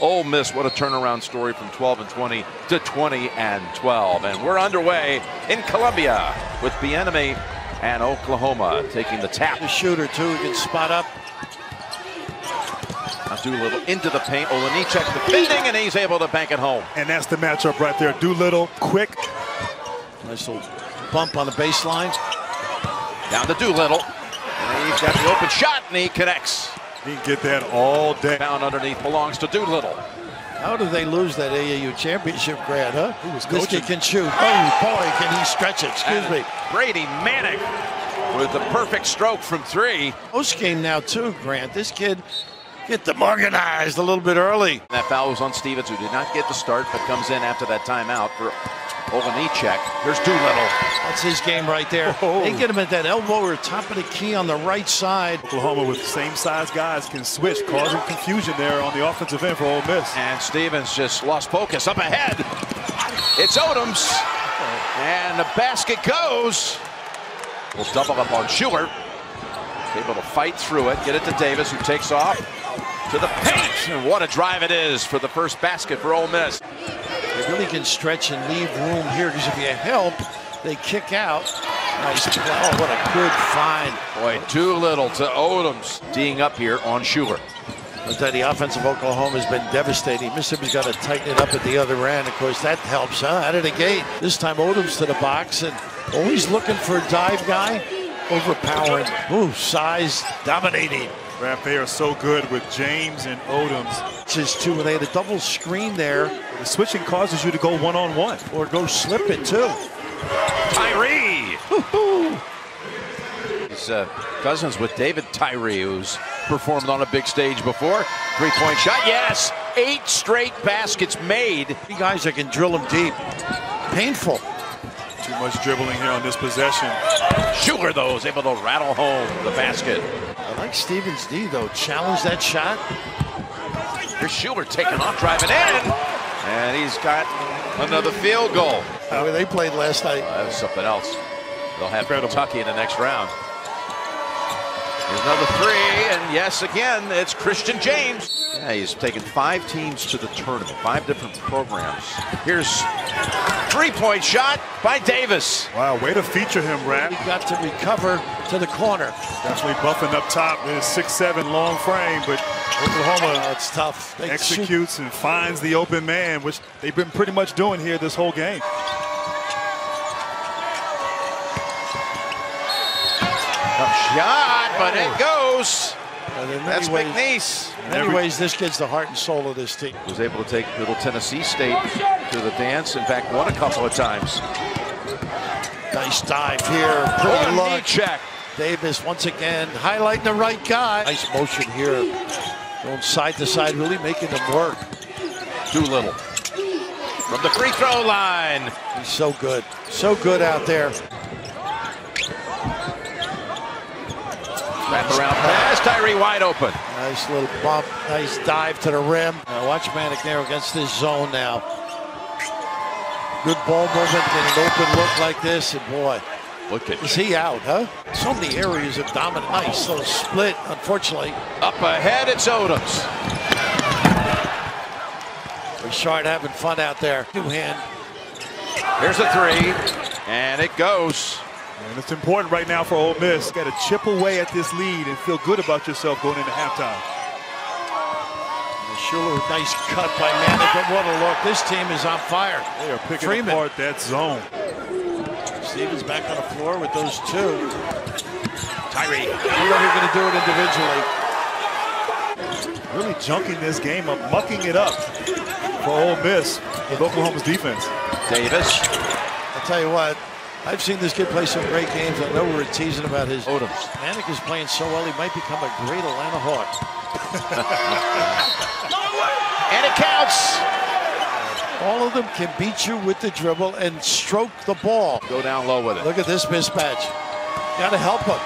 Ole Miss, what a turnaround story from 12-20 to 20-12. And we're underway in Columbia with the enemy and Oklahoma taking the tap. The shooter, too, he can spot up. Now Doolittle into the paint. Olinicic defending, and he's able to bank it home. And that's the matchup right there. Doolittle, quick. Nice little bump on the baseline. Down to Doolittle. And he's got the open shot, and he connects. He can get that all day. Down underneath belongs to Doolittle. How do they lose that AAU championship grad, huh? Who was coaching? This kid can shoot. Oh, boy, can he stretch it. Excuse me. Brady Manning with the perfect stroke from three. Post game now, too, Grant. This kid... get them organized a little bit early. That foul was on Stevens, who did not get the start, but comes in after that timeout for Olinicic. Here's Doolittle. That's his game right there. Oh. They get him at that elbow or top of the key on the right side. Oklahoma with the same size guys can switch, causing confusion there on the offensive end for Ole Miss. And Stevens just lost focus. Up ahead, it's Odoms. And the basket goes. We'll double up on Shuler. Able to fight through it, get it to Davis, who takes off to the paint. And what a drive it is for the first basket for Ole Miss. They really can stretch and leave room here, because if you help, they kick out. Nice. Oh, what a good find. Boy, Doolittle to Odoms. D'ing up here on Shuler. The offense of Oklahoma has been devastating. Mississippi's got to tighten it up at the other end. Of course, that helps, huh? Out of the gate. This time, Odoms to the box, and always looking for a dive guy. Overpowering, ooh, size, dominating. Grant, they are so good with James and Odoms. It's just two, and they had a double screen there. The switching causes you to go one-on-one. Or go slip it, too. Tyree! He's cousins with David Tyree, who's performed on a big stage before. Three-point shot, yes! 8 straight baskets made. You guys that can drill them deep. Painful. Too much dribbling here on this possession. Shuler, though, is able to rattle home the basket. I like Stevens D, though. Challenge that shot. Here's Shuler taking off, driving in. And he's got another field goal. I mean, they played last night. That was something else. They'll have Kentucky in the next round. There's another three, and yes, again, it's Christian James. Yeah, he's taken 5 teams to the tournament, 5 different programs. Here's three-point shot by Davis. Wow, way to feature him, Rat. He got to recover to the corner. Definitely buffing up top in his 6'7" long frame, but Oklahoma it's tough. They executes shoot and finds the open man, which they've been pretty much doing here this whole game. Tough shot, but it goes. That's McNeese. In many ways, this kid's the heart and soul of this team. Was able to take Middle Tennessee State to the dance. In fact, won a couple of times. Nice dive here. Pretty luck. Check. Davis once again highlighting the right guy. Nice motion here. Going side to side, really making them work. Doolittle from the free throw line. He's so good. So good out there. Wrap around pass, Tyree wide open. Nice little bump, nice dive to the rim. Now watch Manek there against this zone now. Good ball movement in an open look like this, and boy, look at he out, huh? So many areas of dominant ice, so split, unfortunately. Up ahead, it's Odoms. Richard having fun out there. Two-hand. Here's a three, and it goes. And it's important right now for Ole Miss. Got to chip away at this lead and feel good about yourself going into halftime. Shuler, nice cut by Manek, but what a look. This team is on fire. They are picking Freeman apart that zone. Stevens back on the floor with those two. Tyree. We're going to do it individually. Really junking this game up, mucking it up for Ole Miss with Oklahoma's defense. Davis. I'll tell you what. I've seen this kid play some great games. I know we're teasing about his Odoms. Manek is playing so well, he might become a great Atlanta Hawk. And it counts. All of them can beat you with the dribble and stroke the ball. Go down low with it. Look at this mismatch. Got to help him.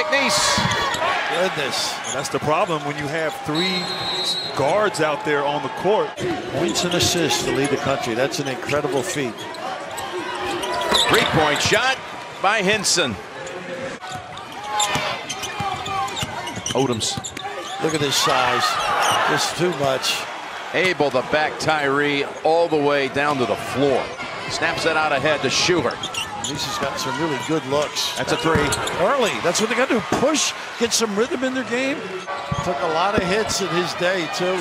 McNeese. Goodness. And that's the problem when you have 3 guards out there on the court. Points and assists to lead the country. That's an incredible feat. Three-point shot by Henson. Odoms. Look at his size. It's too much. Able to back Tyree all the way down to the floor. Snaps that out ahead to Shuler. Lisa's got some really good looks. That's a three. Early. That's what they got to do. Push. Get some rhythm in their game. Took a lot of hits in his day, too.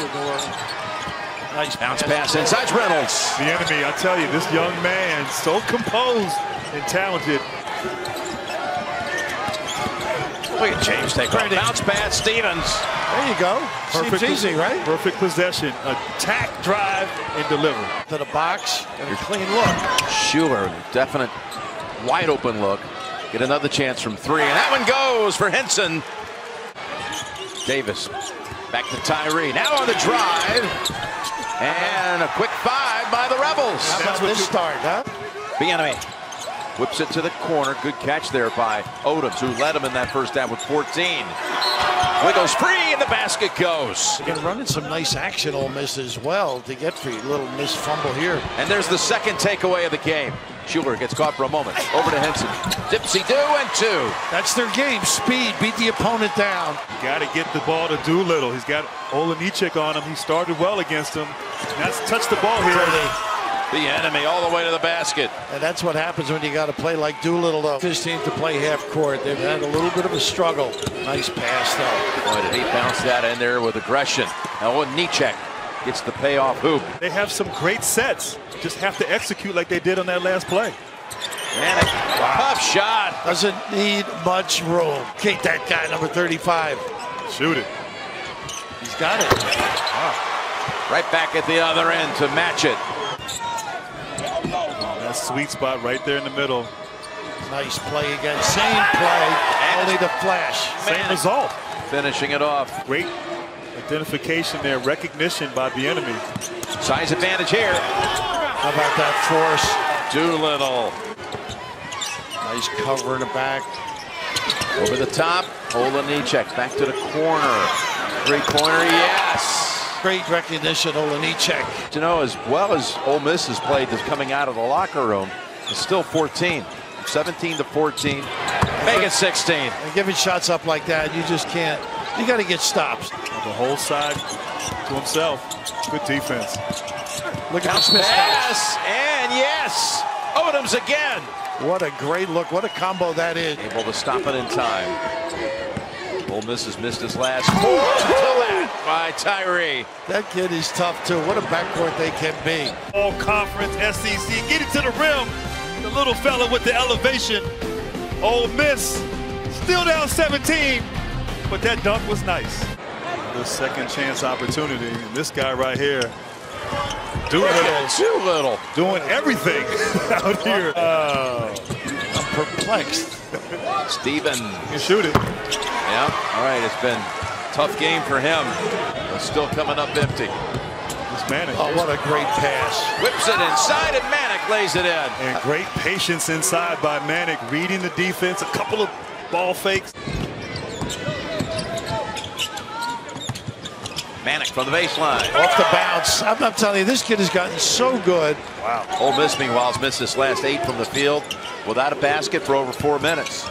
Nice bounce pass inside Reynolds. The enemy, I tell you, this young man, so composed and talented. Look at James take a bounce pass, Stevens. There you go. Perfect. Seems easy, right? Perfect possession. Attack, drive, and deliver. To the box, and a clean look. Shuler, definite wide open look. Get another chance from three, and that one goes for Henson. Davis, back to Tyree. Now on the drive, and a quick five by the Rebels. How about this start, huh? The enemy whips it to the corner. Good catch there by Odoms, who led him in that first down with 14. Wiggles free, and the basket goes. They've been running some nice action, Ole Miss, as well, to get free. Little miss fumble here. And there's the second takeaway of the game. Shuler gets caught for a moment. Over to Henson. Dipsy-do and two. That's their game. Speed. Beat the opponent down. Got to get the ball to Doolittle. He's got Olinicic on him. He started well against him. That's touched the ball here. The enemy all the way to the basket. And that's what happens when you got to play like Doolittle, though. 15th to play half court. They've had a little bit of a struggle. Nice pass, though. Boy, did he bounce that in there with aggression. Now Odoms gets the payoff hoop. They have some great sets. Just have to execute like they did on that last play. Manek, tough shot. Doesn't need much room. Kick that guy, number 35. Shoot it. He's got it. Wow. Right back at the other end to match it. Sweet spot right there in the middle. Nice play again. Same play, only the flash. Same result. Finishing it off. Great identification there, recognition by the enemy. Size advantage here. How about that force? Doolittle. Nice cover in the back. Over the top. Olinicic back to the corner. Three-pointer, yes. Great recognition, Olinicic. You know, as well as Ole Miss has played this coming out of the locker room, it's still 14. 17 to 14. Make it 16. And giving shots up like that, you just can't. You got to get stops. The whole side to himself. Good defense. Look at this pass. And yes, Odoms again. What a great look. What a combo that is. Able to stop it in time. Ole Miss has missed his last four until that by Tyree. That kid is tough, too. What a backcourt they can be. All conference, SEC, get it to the rim. The little fella with the elevation. Ole Miss still down 17, but that dunk was nice. The second chance opportunity, and this guy right here, Doolittle, doing everything out here. I'm perplexed. Stevens. You shoot it. Yeah, all right, it's been a tough game for him. But still coming up empty. It's Manek. Oh, what a great pass. Whips it inside, and Manek lays it in. And great patience inside by Manek, reading the defense, a couple of ball fakes. Manek from the baseline. Off the bounce. I'm telling you, this kid has gotten so good. Wow. Ole Miss, meanwhile, has missed his last 8 from the field without a basket for over 4 minutes.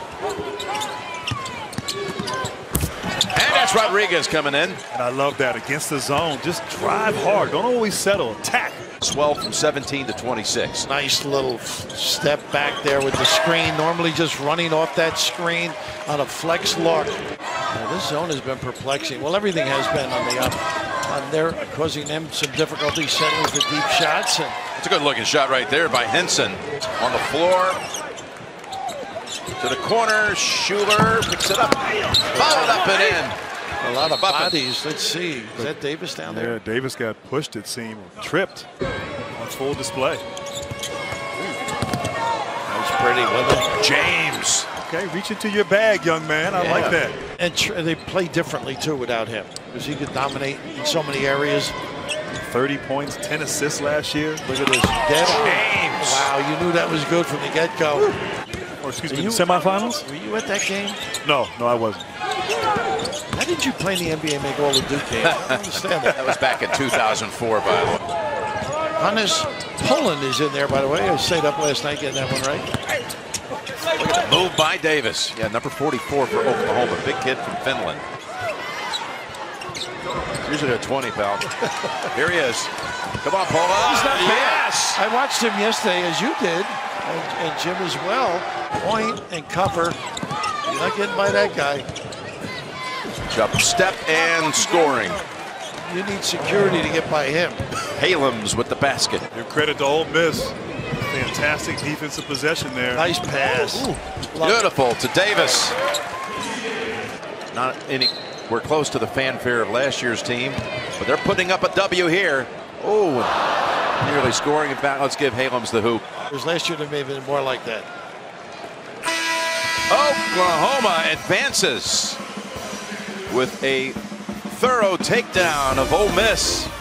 And that's Rodriguez coming in. And I love that. Against the zone. Just drive hard. Don't always settle. Attack. 12 from 17 to 26. Nice little step back there with the screen. Normally just running off that screen on a flex look. Now, this zone has been perplexing. Well, everything has been on the up. On there, causing them some difficulty settling for deep shots. And that's a good-looking shot right there by Henson. On the floor. To the corner, Shuler picks it up, followed up and in. A lot of bodies. Let's see. Is that Davis down there? Yeah, Davis got pushed, it seemed, tripped on full display. That was pretty. Well, James. Okay, reach into your bag, young man. I like that. And they play differently, too, without him, because he could dominate in so many areas. 30 points, 10 assists last year. Look at this. James. Wow, you knew that was good from the get-go. Or excuse me, semifinals? Were you at that game? No, I wasn't. How did you play in the NBA make all the Duke game? I don't understand that. That was back in 2004, by the way. Honus Poland is in there, by the way. I stayed up last night getting that one right. Look at the move by Davis. Yeah, number 44 for Oklahoma. Big kid from Finland. It's usually a 20, pal. Here he is. Come on, Paul. He's not bad. Yes. I watched him yesterday, as you did, and Jim as well. Point and cover. You're not getting by that guy. Jump, step, and scoring. You need security to get by him. Halem's with the basket. Your credit to Ole Miss. Fantastic defensive possession there. Nice pass. Ooh, beautiful to Davis. Not anywhere close to the fanfare of last year's team, but they're putting up a W here. Oh, nearly scoring it back. Let's give Halem's the hoop. Because last year there may have been more like that. Oklahoma advances with a thorough takedown of Ole Miss.